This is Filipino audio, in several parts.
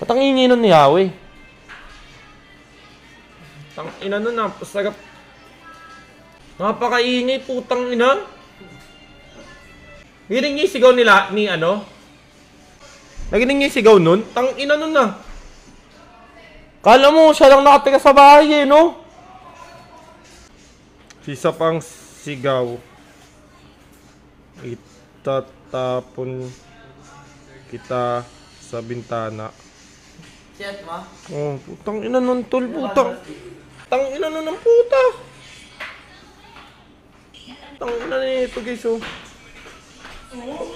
Ba't ang ingay nun ni Yawi? Tang ina nun, napasagap. Napakaingay, putang ina. Naginig niya yung sigaw nila, ni ano? Naginig niya yung sigaw nun? Tang ina nun na. Kala mo, siya lang nakatika sa bahay eh, no? Isa pang sigaw. Itatapon kita sa bintana. Chat mo? Oh, putang ina nun, tol, putang. Tang ina nun ang puta. Tang ina na ito, guys, oh. Oh.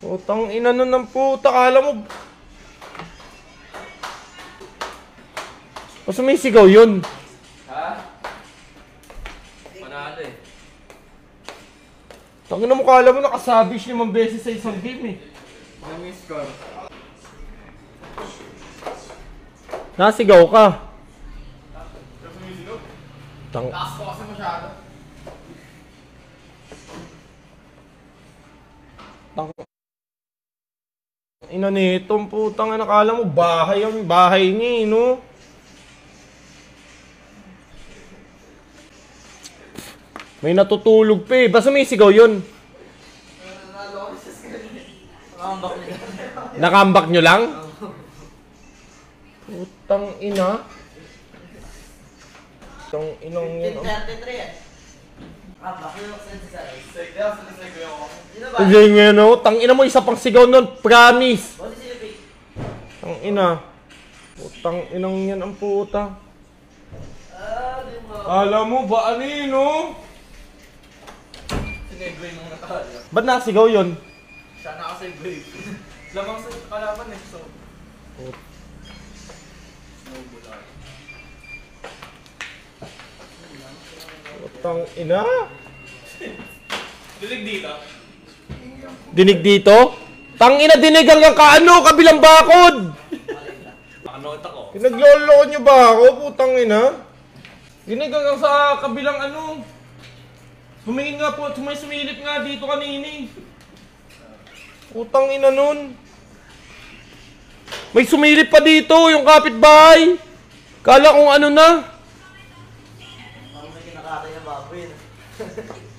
Putang ina nun ng puta, kala mo. O sumisigaw yun. Ha? Panalo eh. Tangin na mo, kala mo nakasabish 5 beses sa isang game eh. Namiss ko. Nasigaw ka. Sumisigaw? Taas ko kasi masyado. Ina nitong putang ina, kala mo bahay ang bahay niya, no? May natutulog pa eh. Basta may sigaw yun. Nakambak nyo lang? Putang ina. Putang inang yun. Hindi nga no. Tang ina mo, isa pang sigaw nun. Promise. Tang ina. Putang inang yan ang puta. Alam mo ba ano yun no? Ba't nakasigaw yun? Siya nakasigaw. Lamang sa kalaban eh, so... Oh. Putang ina! Dinig dito? Dinig dito? Tang ina, dinig hanggang kaano? Kabilang bakod! Ano ito ko? Pinagloloko nyo ba ako? Putang ina! Dinig hanggang sa kabilang ano? Humingin nga po, sumilip nga dito kanini. Putang ina nun. May sumilip pa dito, yung kapitbahay. Kala kung ano na. Parang may kinakatay na baboy.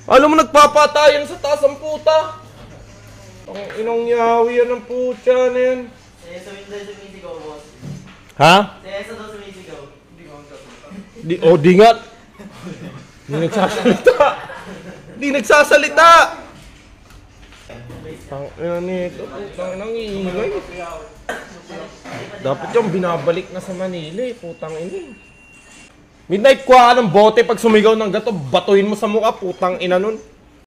Alam mo, nagpapatayan sa taas ang puta. Ang inong Yawi yan ang putya na yan. Sa window sumisigaw, boss. Ha? Sa ESA daw sumisigaw. Hindi ko ang kapunta. Oh, di nga. Di nagsasalita. Di nagsasalita. Tang ina nito, putang ina ng iingay. Dapat yung binabalik na sa Manila eh, putang ina. Midnight kuha ka ng bote pag sumigaw ng gato, batuhin mo sa mukha, putang ina nun.